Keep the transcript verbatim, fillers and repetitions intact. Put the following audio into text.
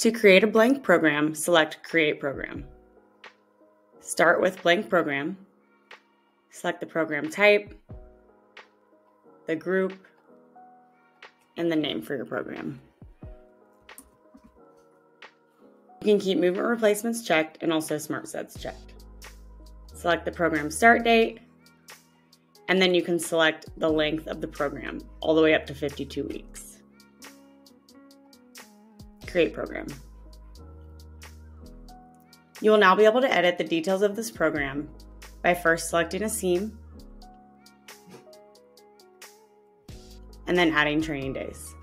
To create a blank program, select Create Program. Start with Blank Program. Select the program type, the group, and the name for your program. You can keep movement replacements checked and also smart sets checked. Select the program start date, and then you can select the length of the program, all the way up to fifty-two weeks. Create program. You will now be able to edit the details of this program by first selecting a seam and then adding training days.